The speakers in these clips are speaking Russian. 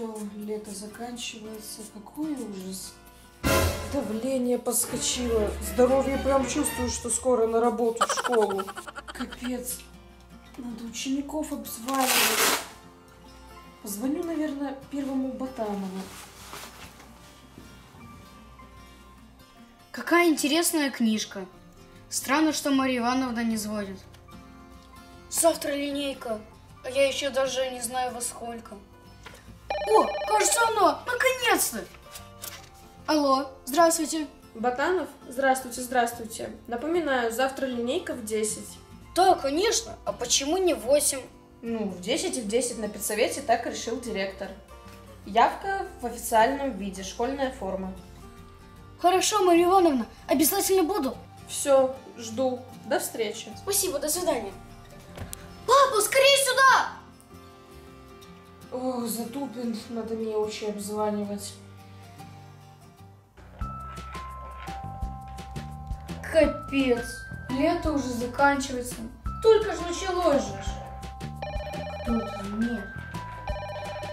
все, лето заканчивается. Какой ужас. Давление подскочило. Здоровье прям чувствую, что скоро на работу, в школу. Капец. Надо учеников обзванивать. Позвоню, наверное, первому Ботанову. Какая интересная книжка. Странно, что Мария Ивановна не звонит. Завтра линейка. А я еще даже не знаю во сколько. О, кажется, оно! Наконец-то! Алло, здравствуйте. Ботанов? Здравствуйте, здравствуйте. Напоминаю, завтра линейка в 10. Да, конечно. А почему не в 8? Ну, в 10 и в 10 на педсовете так решил директор. Явка в официальном виде, школьная форма. Хорошо, Мария Ивановна, обязательно буду. Все, жду. До встречи. Спасибо, до свидания. Папа, скорее сюда! Ох, Затупин, надо мне очень обзванивать. Капец, лето уже заканчивается. Только же началось же. Кто-то нет.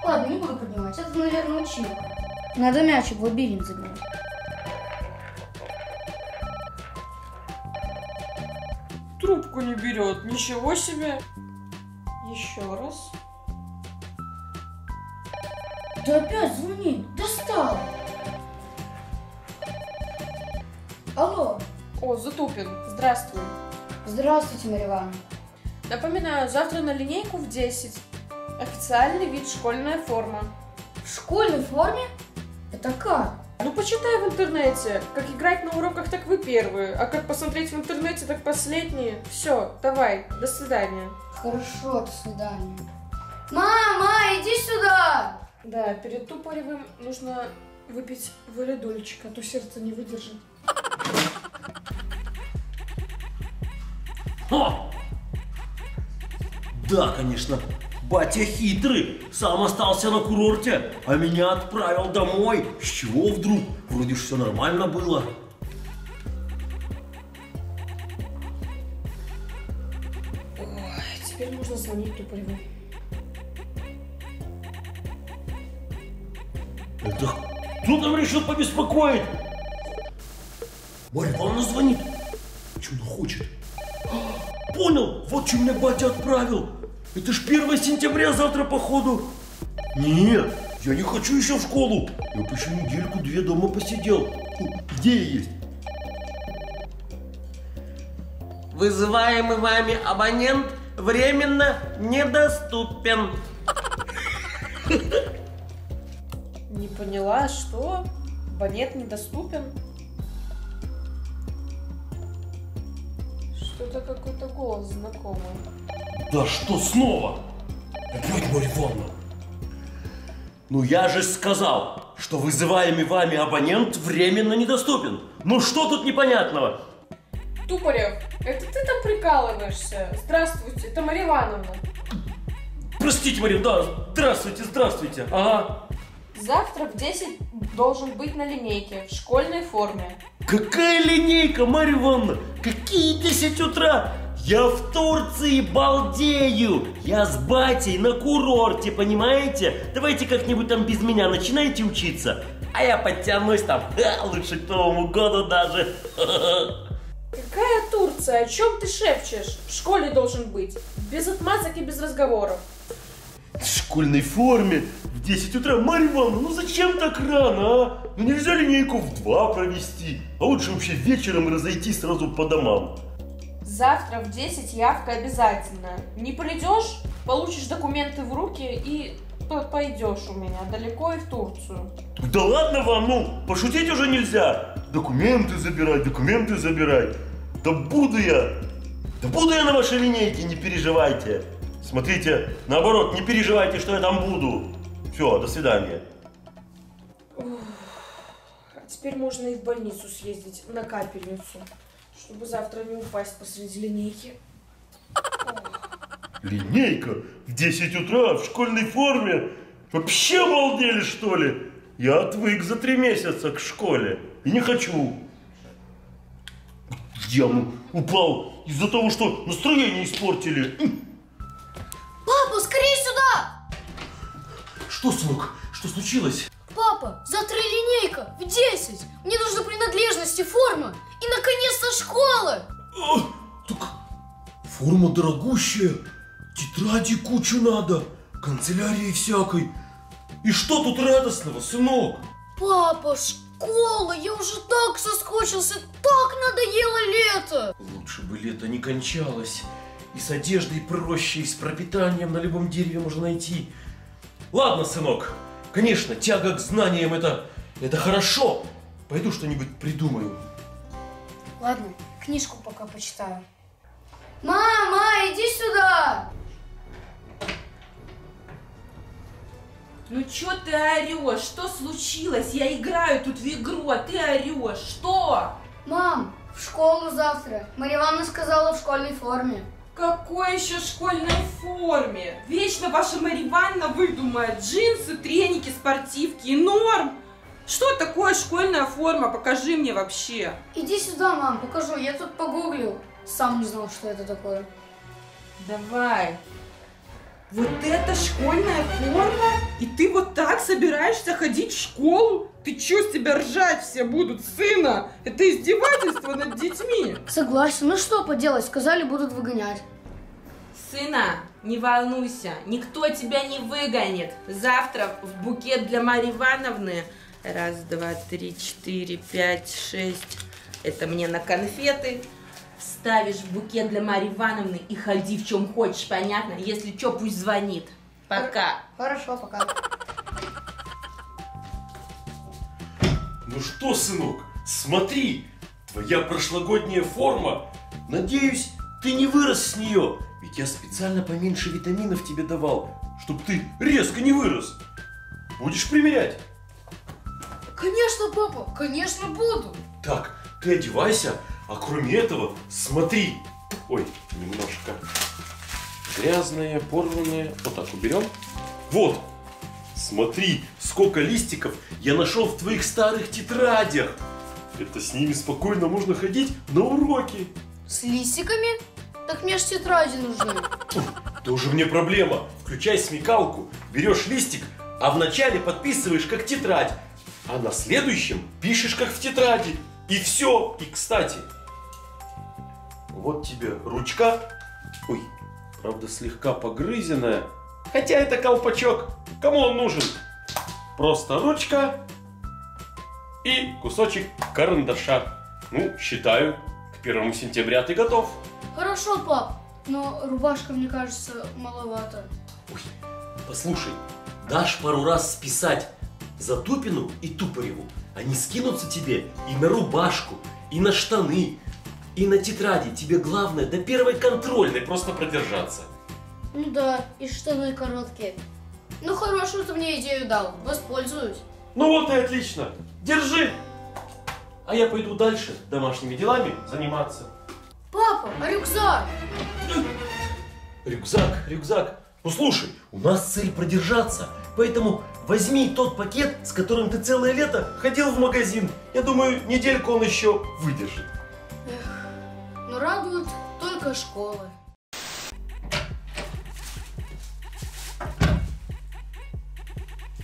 Ладно, не буду поднимать, это, наверное, училка. Надо мячик в лабиринт забирать. Трубку не берет, ничего себе. Еще раз. Да опять звонит, достал. Алло. О, Затупин, здравствуй. Здравствуйте, Мария Ивановна. Напоминаю, завтра на линейку в 10. Официальный вид, школьная форма. В школьной форме? Это как? Ну, почитай в интернете. Как играть на уроках, так вы первые. А как посмотреть в интернете, так последние. Все, давай, до свидания. Хорошо, до свидания. Мама, иди сюда! Да, перед Тупаревым нужно выпить валидольчик, а то сердце не выдержит. Ха! Да, конечно, батя хитрый, сам остался на курорте, а меня отправил домой. С чего вдруг? Вроде же все нормально было. Ой, теперь можно звонить Тупареву. Это кто там решил побеспокоить? Марья Ивановна звонит. Чудо хочет. Понял, вот что меня батя отправил. Это ж 1 сентября завтра, походу. Нет, я не хочу еще в школу. Я почти недельку-две дома посидел. Где я есть? Вызываемый вами абонент временно недоступен. Не поняла, что? Абонент недоступен? Что-то какой-то голос знакомый. Да что снова? Опять Марья Ивановна. Ну я же сказал, что вызываемый вами абонент временно недоступен. Ну что тут непонятного? Тупарев, это ты там прикалываешься? Здравствуйте, это Марья Ивановна. Простите, Марья, да, здравствуйте, здравствуйте. Ага. Завтра в 10 должен быть на линейке в школьной форме. Какая линейка, Марья Ивановна? Какие 10 утра? Я в Турции балдею! Я с батей на курорте, понимаете? Давайте как-нибудь там без меня начинайте учиться. А я подтянусь там, лучше к Новому году даже. Какая Турция? О чем ты шепчешь? В школе должен быть. Без отмазок и без разговоров. В школьной форме? В 10 утра? Марья Ивановна, ну зачем так рано, а? Ну нельзя линейку в 2 провести? А лучше вообще вечером разойтись сразу по домам. Завтра в 10 явка обязательно. Не придешь, получишь документы в руки и пойдешь у меня далеко и в Турцию. Да ладно вам, ну пошутить уже нельзя. Документы забирать, документы забирать. Да буду я на вашей линейке, не переживайте. Смотрите, наоборот, не переживайте, что я там буду. Все, до свидания. А теперь можно и в больницу съездить, на капельницу, чтобы завтра не упасть посреди линейки. Линейка? В 10 утра? В школьной форме? Вообще обалдели, что ли? Я отвык за 3 месяца к школе. И не хочу. В яму упал из-за того, что настроение испортили. Папа, скорее сюда! Что, сынок? Что случилось? Папа, завтра линейка в 10. Мне нужны принадлежности, форма и, наконец-то, школа. Так форма дорогущая, тетради кучу надо, канцелярии всякой. И что тут радостного, сынок? Папа, школа, я уже так соскучился, так надоело лето. Лучше бы лето не кончалось. И с одеждой проще, и с пропитанием на любом дереве можно найти. Ладно, сынок, конечно, тяга к знаниям это хорошо. Пойду что-нибудь придумаю. Ладно, книжку пока почитаю. Мама, иди сюда! Ну чё ты орёшь? Что случилось? Я играю тут в игру, а ты орёшь. Что? Мам, в школу завтра. Мария Ивановна сказала, в школьной форме. Какой еще школьной форме? Вечно ваша Мария Ивановна выдумает. Джинсы, треники, спортивки и норм. Что такое школьная форма? Покажи мне вообще. Иди сюда, мам, покажу. Я тут погуглил. Сам не знал, что это такое. Давай. Вот это школьная форма? И ты вот так собираешься ходить в школу? Ты чё, с тебя ржать все будут, сына? Это издевательство над детьми. Согласен, ну что поделать, сказали, будут выгонять. Сына, не волнуйся, никто тебя не выгонит. Завтра в букет для Марии Ивановны. 1, 2, 3, 4, 5, 6. Это мне на конфеты. Ставишь в букет для Марии Ивановны и ходи в чем хочешь, понятно? Если что, пусть звонит. Пока. Хорошо, пока. Ну что, сынок, смотри, твоя прошлогодняя форма. Надеюсь, ты не вырос с нее. Ведь я специально поменьше витаминов тебе давал, чтобы ты резко не вырос. Будешь примерять? Конечно, папа, конечно буду. Так, ты одевайся. А кроме этого, смотри. Ой, немножко грязные, порванные. Вот так уберем. Вот. Смотри, сколько листиков я нашел в твоих старых тетрадях. Это с ними спокойно можно ходить на уроки. С листиками? Так мне ж тетради нужны. Это уже мне проблема. Включай смекалку, берешь листик, а вначале подписываешь как тетрадь, а на следующем пишешь как в тетради. И все. И, кстати, вот тебе ручка. Ой, правда, слегка погрызенная. Хотя это колпачок. Кому он нужен? Просто ручка и кусочек карандаша. Ну, считаю, к 1 сентября ты готов. Хорошо, пап, но рубашка, мне кажется, маловато. Ой, послушай, дашь пару раз списать Затупину и Тупареву. Они скинутся тебе и на рубашку, и на штаны, и на тетради. Тебе главное до первой контрольной просто продержаться. Ну да, и штаны короткие. Ну хорошую ты мне идею дал, воспользуюсь. Ну вот и отлично, держи. А я пойду дальше домашними делами заниматься. Папа, а рюкзак? Рюкзак, рюкзак. Ну слушай, у нас цель продержаться, поэтому возьми тот пакет, с которым ты целое лето ходил в магазин. Я думаю, недельку он еще выдержит. Эх, но радует только школа.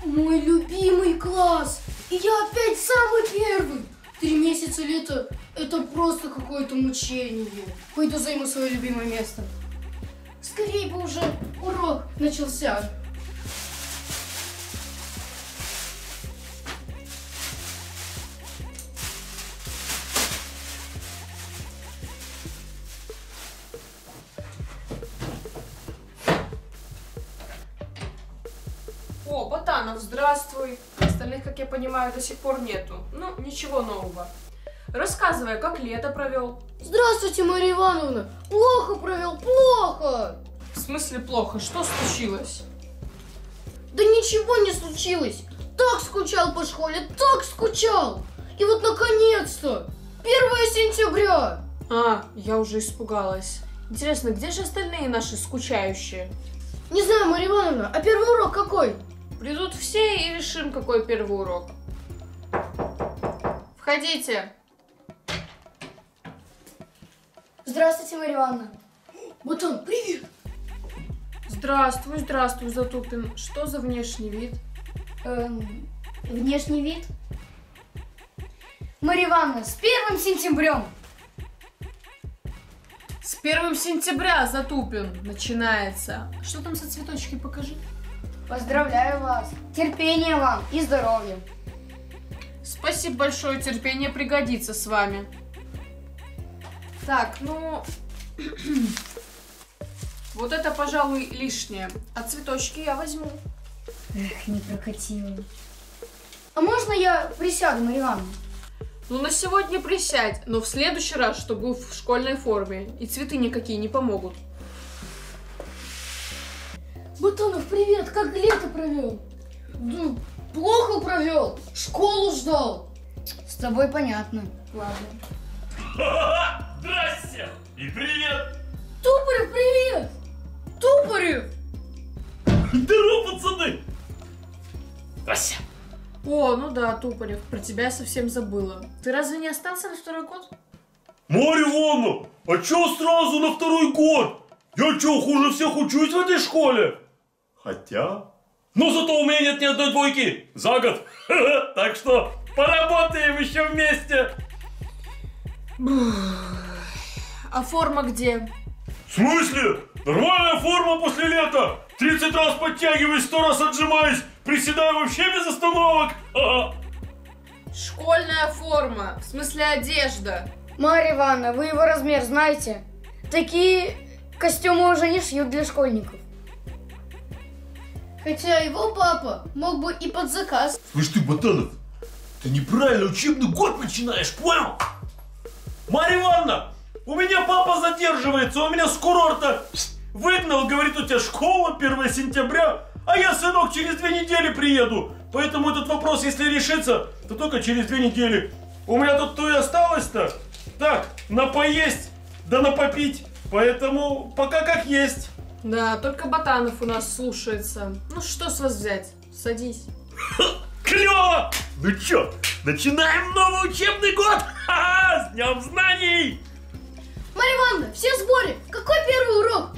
Мой любимый класс! И я опять самый первый! 3 месяца лета – это просто какое-то мучение. Пойду займу свое любимое место. Скорее бы уже урок начался. О, Ботанов, здравствуй. Остальных, как я понимаю, до сих пор нету. Ну, ничего нового. Рассказывай, как лето провел. Здравствуйте, Мария Ивановна. Плохо провел, плохо. В смысле плохо? Что случилось? Да ничего не случилось. Так скучал по школе, так скучал. И вот наконец-то, 1 сентября. А, я уже испугалась. Интересно, где же остальные наши скучающие? Не знаю, Мария Ивановна, а первый урок какой? Придут все и решим, какой первый урок. Входите. Здравствуйте, Мария Ивановна. Ботан, привет. Здравствуй, здравствуй, Затупин. Что за внешний вид? внешний вид. Мария Ивановна, с 1 сентябрем! С 1 сентября, Затупин, начинается. Что там за цветочки, покажи. Поздравляю вас. Терпения вам и здоровья. Спасибо большое, терпение пригодится с вами. Так, ну... вот это, пожалуй, лишнее. А цветочки я возьму. Эх, не прокатило. А можно я присяду, Мария Ивановна? Ну, на сегодня присядь, но в следующий раз, чтобы был в школьной форме. И цветы никакие не помогут. Ботанов, привет! Как лето провел? Да, плохо провел. Школу ждал. С тобой понятно. Ладно. Здрасте! И привет! Тупарев, привет! Тупарев! Здорово, пацаны! Здрасте! О, ну да, Тупарев, про тебя я совсем забыла. Ты разве не остался на 2-й год? Марья Ивановна, а чё сразу на 2-й год? Я чё, хуже всех учусь в этой школе? Хотя... ну зато у меня нет ни одной двойки за год. Так что поработаем еще вместе. А форма где? В смысле? Нормальная форма после лета. 30 раз подтягиваюсь, 100 раз отжимаюсь. Приседаю вообще без остановок. Школьная форма, в смысле одежда. Марья Ивановна, вы его размер знаете? Такие костюмы уже не шьют для школьников. Хотя его папа мог бы и под заказ. Слышь ты, Ботанов, ты неправильно учебный год начинаешь, понял? Марья Ивановна, у меня папа задерживается, у меня с курорта выгнал, говорит, у тебя школа 1 сентября. А я, сынок, через 2 недели приеду. Поэтому этот вопрос, если решится, то только через 2 недели. У меня тут то и осталось-то. Так, на поесть, да на попить. Поэтому пока как есть. Да, только Ботанов у нас слушается. Ну что с вас взять? Садись. Клево! Ну чё, начинаем новый учебный год! Ха-ха! С Днем Знаний! Марья Ивановна, все в сборе! Какой 1-й урок?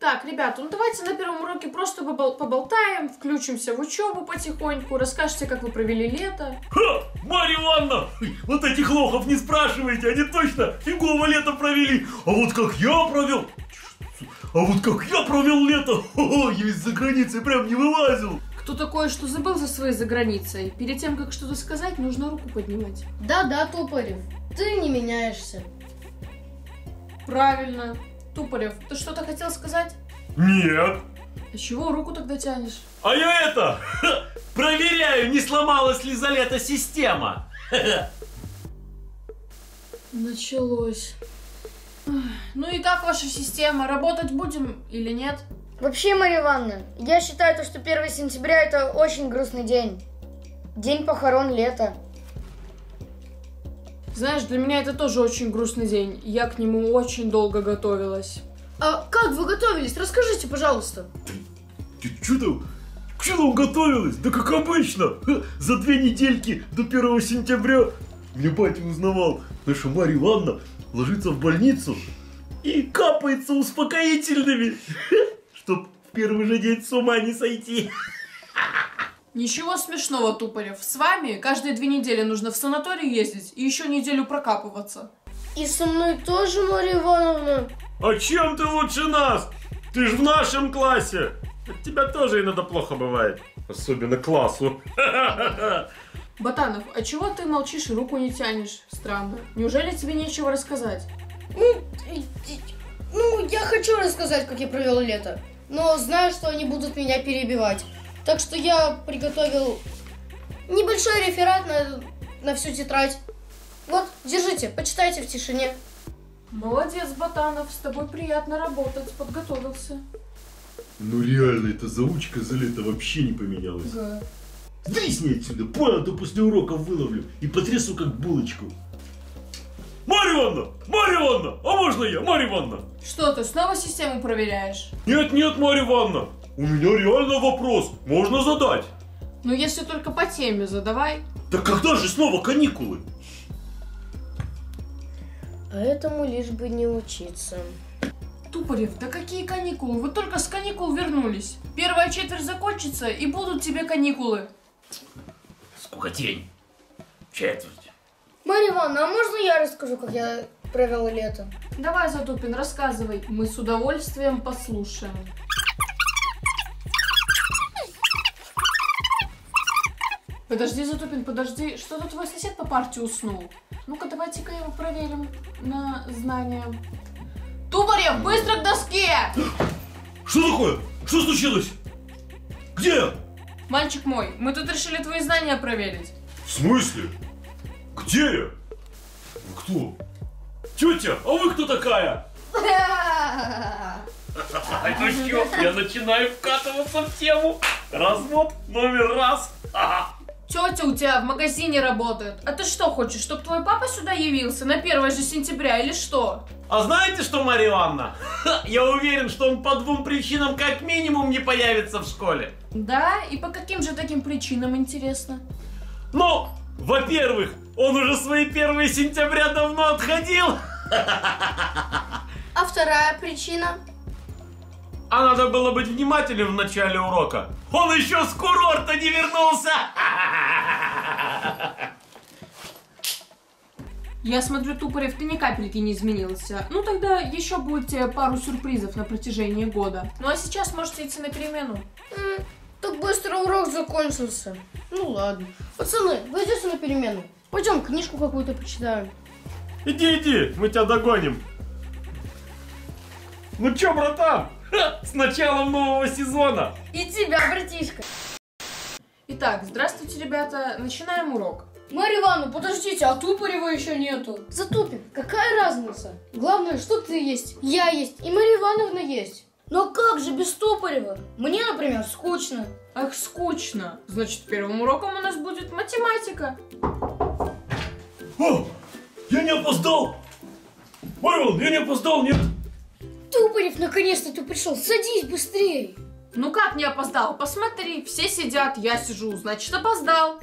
Так, ребята, ну давайте на 1-м уроке просто поболтаем, включимся в учебу потихоньку, расскажете, как вы провели лето. Ха! Марья Ивановна! Вот этих лохов не спрашивайте, они точно фигово лето провели. А вот как я провел... лето! О, я из-за границы прям не вылазил. Кто такое, что забыл за своей заграницей? Перед тем, как что-то сказать, нужно руку поднимать. Да-да, Тупарев, ты не меняешься. Правильно. Тупарев, ты что-то хотел сказать? Нет. А чего руку тогда тянешь? А я это, проверяю, не сломалась ли за лето система. Началось. Ну и как ваша система? Работать будем или нет? Вообще, Мария Ивановна, я считаю, что 1 сентября это очень грустный день. День похорон лета. Знаешь, для меня это тоже очень грустный день. Я к нему очень долго готовилась. А как вы готовились? Расскажите, пожалуйста. К чему готовилась? Да как обычно. За 2 недельки до 1 сентября мне батя узнавал, наша Марья Ивановна ложится в больницу и капается успокоительными, чтоб в первый же день с ума не сойти. Ничего смешного, Тупарев. С вами каждые 2 недели нужно в санаторий ездить и еще неделю прокапываться. И со мной тоже, Марья Ивановна. А чем ты лучше нас? Ты ж в нашем классе. От тебя тоже иногда плохо бывает. Особенно классу. Ботанов, а чего ты молчишь и руку не тянешь? Странно. Неужели тебе нечего рассказать? Ну, я хочу рассказать, как я провел лето. Но знаю, что они будут меня перебивать. Так что я приготовил небольшой реферат на всю тетрадь. Вот, держите, почитайте в тишине. Молодец, Ботанов, с тобой приятно работать, подготовился. Ну реально, эта заучка за лето вообще не поменялась. Да. Сдрисни отсюда, понял, то после уроков выловлю и потрясу как булочку. Марья Ивановна! Марья Ивановна! А можно я, Марья Ивановна? Что ты, снова систему проверяешь? Нет, Марья Ивановна! У меня реально вопрос, можно задать? Ну, если только по теме задавай. Да когда же снова каникулы? А этому лишь бы не учиться. Тупарев, да какие каникулы? Вы только с каникул вернулись. Первая четверть закончится, и будут тебе каникулы. Скукотень. Четверть. Мария Ивановна, а можно я расскажу, как я провела лето? Давай, Затупин, рассказывай. Мы с удовольствием послушаем. Подожди, Затупин, подожди. Что-то твой сосед по парте уснул. Ну-ка, давайте-ка его проверим на знания. Тупарев, быстро к доске! Что такое? Что случилось? Где я? Мальчик мой, мы тут решили твои знания проверить. В смысле? Где я? Вы кто? Тетя, а вы кто такая? Ну что, я начинаю вкатываться в тему. Развод номер раз. Тетя у тебя в магазине работает. А ты что хочешь, чтобы твой папа сюда явился на 1 же сентября или что? А знаете что, Мария Ивановна? Я уверен, что он по 2 причинам как минимум не появится в школе. Да? И по каким же таким причинам, интересно? Ну, во-первых, он уже свои 1 сентября давно отходил. А вторая причина? А надо было быть внимательным в начале урока. Он еще с курорта не вернулся! Я смотрю, Тупарев, ты ни капельки не изменился. Ну тогда еще будете пару сюрпризов на протяжении года. Ну а сейчас можете идти на перемену. Так быстро урок закончился. Ну ладно. Пацаны, вы идете на перемену? Пойдем книжку какую-то почитаем. Иди, иди, мы тебя догоним. Ну че, братан? С началом нового сезона! И тебя, братишка! Итак, здравствуйте, ребята. Начинаем урок. Марья Ивановна, подождите, а Тупарева еще нету. Затупим, какая разница? Главное, что ты есть, я есть и Марья Ивановна есть. Но как же без Тупарева? Мне, например, скучно. Ах, скучно. Значит, первым уроком у нас будет математика. О, я не опоздал! Марья Ивановна, я не опоздал, нет? Тупарев, наконец-то ты пришел, садись быстрее. Ну как не опоздал? Посмотри, все сидят, я сижу, значит опоздал.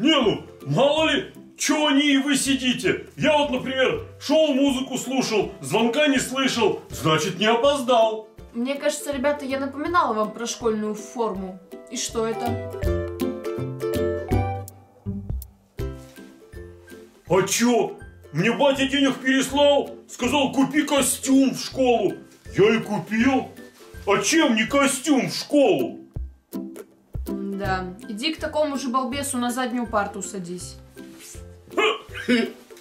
Не, ну, мало ли, чего они и вы сидите. Я вот, например, шел, музыку слушал, звонка не слышал, значит не опоздал. Мне кажется, ребята, я напоминала вам про школьную форму. И что это? А чё? Мне батя денег переслал, сказал, купи костюм в школу. Я и купил. А чем не костюм в школу? Да, иди к такому же балбесу на заднюю парту садись.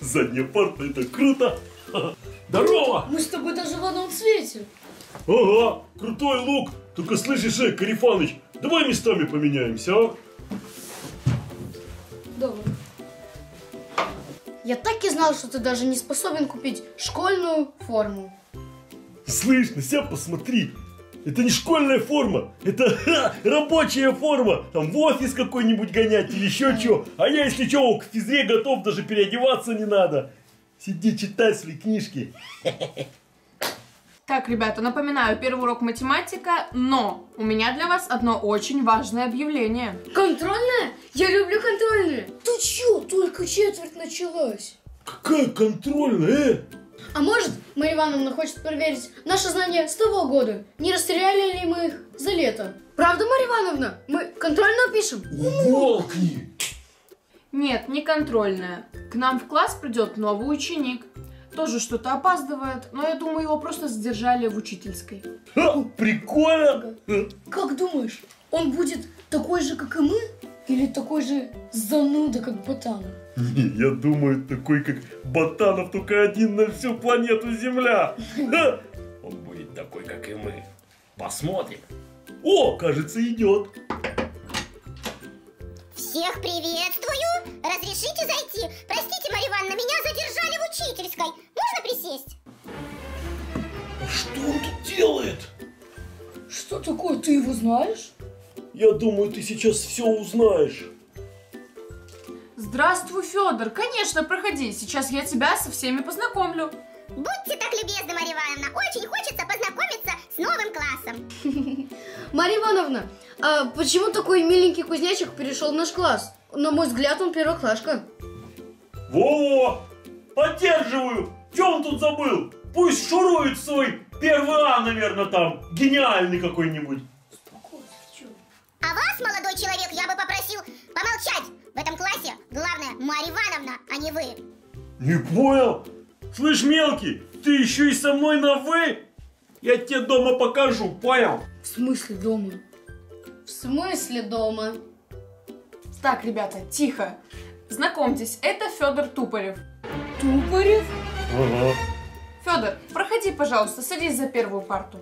Задняя парта, это круто. Здорово! Мы с тобой даже в одном цвете. Ага, крутой лук. Только слышишь, Карифаныч, давай местами поменяемся, а? Давай. Я так и знал, что ты даже не способен купить школьную форму. Слышь, на себя посмотри. Это не школьная форма, это рабочая форма. Там в офис какой-нибудь гонять или еще чего. А я, если чего, к физре готов, даже переодеваться не надо. Сиди, читай свои книжки. Так, ребята, напоминаю, первый урок математика, но у меня для вас одно очень важное объявление. Контрольная? Я люблю контрольные. Ты чё, только четверть началась. Какая контрольная, А может, Мария Ивановна хочет проверить наши знания с того года. Не расстреляли ли мы их за лето? Правда, Мария Ивановна? Мы контрольную пишем? Умолкни! Нет, не контрольная. К нам в класс придет новый ученик. Тоже что-то опаздывает, но я думаю, его просто задержали в учительской. Ха, прикольно! Как думаешь, он будет такой же, как и мы? Или такой же зануда, как Ботанов? Не, я думаю, такой, как Ботанов, только один на всю планету Земля. Он будет такой, как и мы. Посмотрим. О, кажется, идет. Всех приветствую! Разрешите зайти? Простите, Мария Ивановна, меня задержали в учительской. Можно присесть? А что он тут делает? Что такое? Ты его знаешь? Я думаю, ты сейчас все узнаешь. Здравствуй, Федор. Конечно, проходи. Сейчас я тебя со всеми познакомлю. Будьте так любезны, Мария Ивановна. Очень хочется познакомиться с новым классом. Мария Ивановна, а почему такой миленький кузнечик перешел в наш класс? На мой взгляд, он первоклашка. Во-во! Поддерживаю! Че он тут забыл? Пусть шурует свой Первый А, наверное, там гениальный какой-нибудь. А вас, молодой человек, я бы попросил помолчать. В этом классе главное Мария Ивановна, а не вы. Не понял? Слышь, мелкий, ты еще и со мной на «вы»? Я тебе дома покажу, понял? В смысле дома? В смысле дома? Так, ребята, тихо. Знакомьтесь, это Федор Тупарев. Тупарев? Ага. Федор, проходи, пожалуйста, садись за первую парту.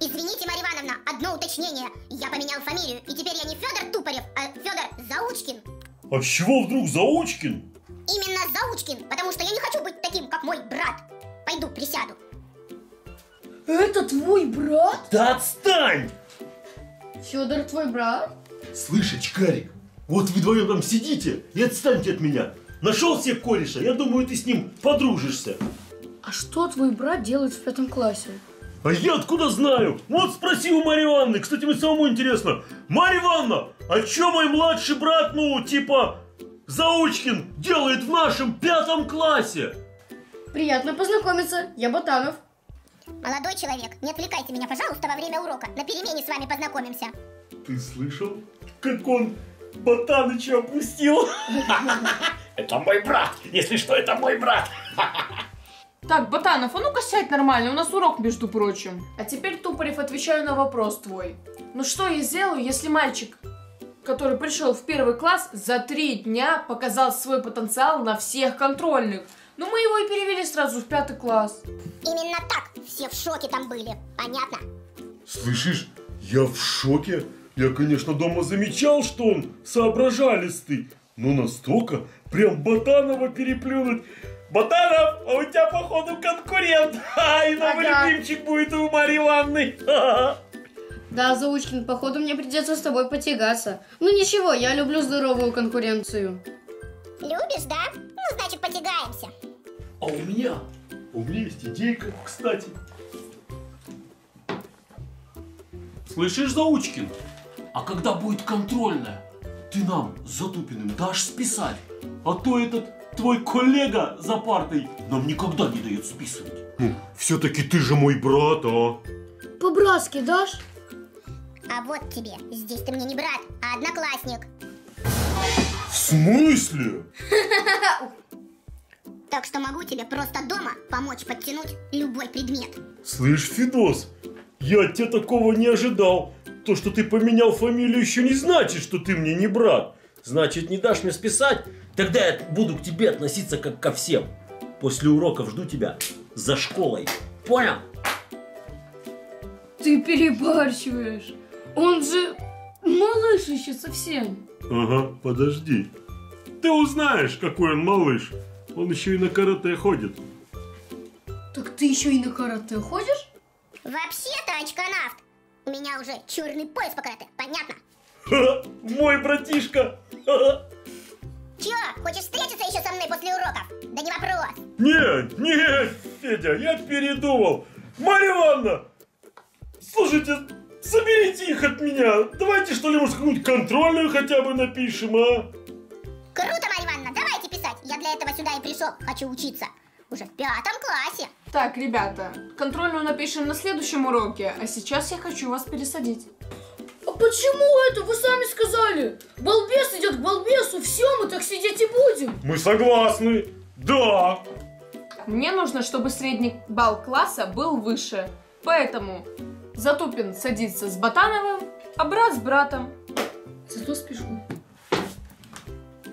Извините, Мария Ивановна, одно уточнение. Я поменял фамилию, и теперь я не Федор Тупарев, а Федор Заучкин. А с чего вдруг Заучкин? Именно Заучкин, потому что я не хочу быть таким, как мой брат. Пойду присяду. Это твой брат? Да отстань! Федор твой брат? Слышь, очкарик, вот вы вдвоем там сидите и отстаньте от меня. Нашел себе кореша, я думаю, ты с ним подружишься. А что твой брат делает в 5 классе? А я откуда знаю? Вот спроси у Марии Ивановны. Кстати, мне самому интересно. Мария Ивановна, а чё мой младший брат, ну, типа, Заучкин, делает в нашем 5 классе? Приятно познакомиться. Я Ботанов. Молодой человек, не отвлекайте меня, пожалуйста, во время урока. На перемене с вами познакомимся. Ты слышал, как он Ботаныча опустил? Это мой брат. Если что, это мой брат. Так, Ботанов, а ну-ка сядь нормально, у нас урок, между прочим. А теперь, Тупарев, отвечаю на вопрос твой. Ну что я сделаю, если мальчик, который пришел в 1 класс, за 3 дня показал свой потенциал на всех контрольных? Ну мы его и перевели сразу в 5 класс. Именно так, все в шоке там были, понятно? Слышишь, я в шоке. Я, конечно, дома замечал, что он соображалистый, но настолько прям Ботанова переплюнуть... Ботанов, а у тебя, походу, конкурент. И новый любимчик будет у Марии Ивановны. Да, Заучкин, походу, мне придется с тобой потягаться. Ну ничего, я люблю здоровую конкуренцию. Любишь, да? Ну, значит, потягаемся. А у меня есть идейка, кстати. Слышишь, Заучкин? А когда будет контрольная, ты нам с Затупиным дашь списать? А то этот... твой коллега за партой нам никогда не дает списывать. Все-таки ты же мой брат, а? По-братски дашь? А вот тебе, здесь ты мне не брат, а одноклассник. В смысле? Так что могу тебе просто дома помочь подтянуть любой предмет. Слышь, Федос, я от тебя такого не ожидал. То, что ты поменял фамилию, еще не значит, что ты мне не брат. Значит, не дашь мне списать? Тогда я буду к тебе относиться как ко всем. После уроков жду тебя за школой. Понял? Ты перебарщиваешь. Он же малыш еще совсем. Ага, подожди. Ты узнаешь, какой он малыш. Он еще и на карате ходит. Так ты еще и на карате ходишь? Вообще-то, очконавт, у меня уже черный пояс по карате, понятно? Ха-ха, мой братишка. Ха-ха. Чё, хочешь встретиться еще со мной после уроков? Да не вопрос. Нет, нет, Федя, я передумал. Мария Ивановна, слушайте, заберите их от меня. Давайте, что ли, может, какую-нибудь контрольную хотя бы напишем, а? Круто, Мария Ивановна, давайте писать. Я для этого сюда и пришел, хочу учиться. Уже в 5 классе. Так, ребята, контрольную напишем на следующем уроке, а сейчас я хочу вас пересадить. Почему это? Вы сами сказали. Балбес идет к балбесу, все, мы так сидеть и будем. Мы согласны. Да. Мне нужно, чтобы средний балл класса был выше. Поэтому Затупин садится с Ботановым, а брат с братом. Зато спешу.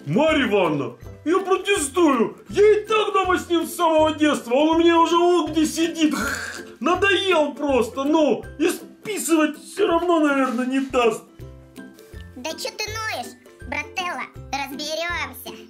Мария Ивановна, я протестую. Я и так дома с ним с самого детства. Он у меня уже вот где сидит. Надоел просто, ну. Списывать все равно, наверное, не даст. Да что ты ноешь, брателло, разберемся.